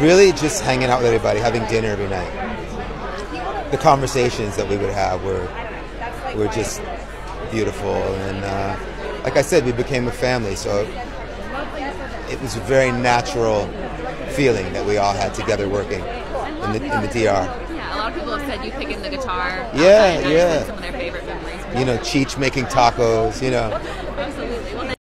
Really just hanging out with everybody, having dinner every night. The conversations that we would have were just beautiful, and like I said, we became a family, so it was a very natural feeling that we all had together working in the DR. Yeah, a lot of people have said you picking the guitar. Yeah, yeah. Some of their favorite memories. You know, Cheech making tacos, you know.